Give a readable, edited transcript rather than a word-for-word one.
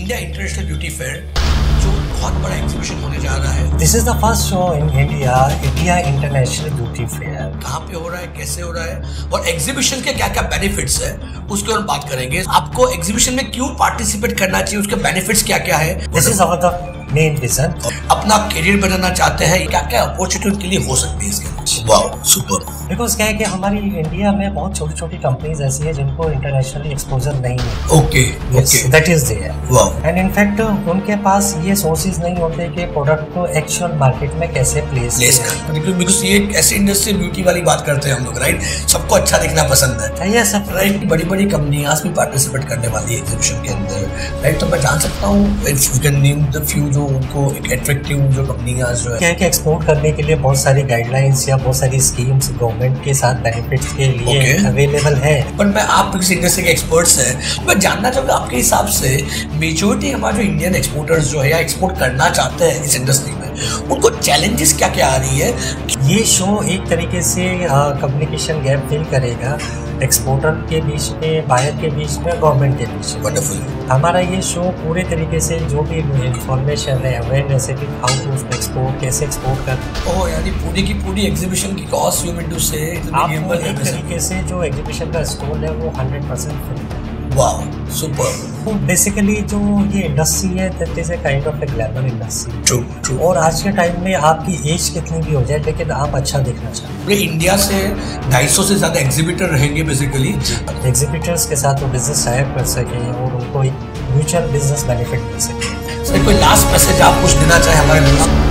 India international beauty fair जो बहुत बड़ा एग्जीबिशन होने जा रहा है। This is the first show in India international beauty fair. कहाँ पे हो रहा है, कैसे हो रहा है और एग्जीबिशन के क्या क्या बेनिफिट्स है उसके हम बात करेंगे। आपको एग्जीबिशन में क्यों पार्टिसिपेट करना चाहिए, उसके बेनिफिट्स क्या क्या है, this is our main reason. अपना करियर बनाना चाहते हैं, क्या क्या अपॉर्चुनिटी के लिए हो सकती है इसके? Wow super. बिकॉज क्या है कि हमारी इंडिया में बहुत छोटी छोटी कंपनीज ऐसी है जिनको इंटरनेशनल एक्सपोजर नहीं है। Okay that is there. And in fact उनके पास ये सोर्सेज नहीं होते कि प्रोडक्ट को एक्चुअल मार्केट में कैसे प्लेस करें। बिकॉज ये ऐसी इंडस्ट्री ब्यूटी वाली बात करते हैं हम लोग, राइट? सबको अच्छा दिखना पसंद है। Yes right. बड़ी बड़ी कंपनियां भी पार्टिसिपेट करने वाली है एग्जीबिशन के अंदर, राइट? तो मैं जान सकता हूँ if can name the few उनको एट्रैक्टिव जो कंपनियां जो है क्या कि एक्सपोर्ट करने के लिए बहुत सारी गाइडलाइंस या बहुत सारी स्कीम्स गवर्नमेंट के साथ बेनिफिट्स के लिए अवेलेबल है। पर मैं आप इंडस्ट्री के एक्सपर्ट्स हैं, मैं जानना चाहूँगा आपके हिसाब से मेजोरिटी हमारे जो इंडियन एक्सपोर्टर्स जो है या एक्सपोर्ट करना चाहते हैं इस इंडस्ट्री में, उनको चैलेंजेस क्या क्या आ रही है? ये शो एक तरीके से कम्युनिकेशन गैप फिल करेगा एक्सपोर्टर के बीच में, बायर के बीच में, गवर्नमेंट के बीच में। वंडरफुल। हमारा ये शो पूरे तरीके से जो भी इन्फॉर्मेशन है, अवेयरनेस है कि हाउ टू एक्सपोर्ट, कैसे एक्सपोर्ट कर, ओह यानी पूरी की पूरी एग्जीबिशन की कॉस्ट यूमेंट से आप एक तरीके से जो एग्जीबिशन का स्टॉल है वो 100% फ्री है। Wow super. बेसिकली जो ये इंडस्ट्री है that is a kind of a glamour industry. True true. और आज के टाइम में आपकी एज कितनी भी हो जाए लेकिन आप अच्छा दिखना चाहते हैं। इंडिया से 250 से ज़्यादा एग्जीबिटर रहेंगे बेसिकली। एग्जीबिटर्स के साथ वो बिजनेस टाइप कर सकें और उनको एक म्यूचुअल बिजनेस बेनिफिट मिल सके। कोई लास्ट मैसेज आप कुछ देना चाहे हमारे?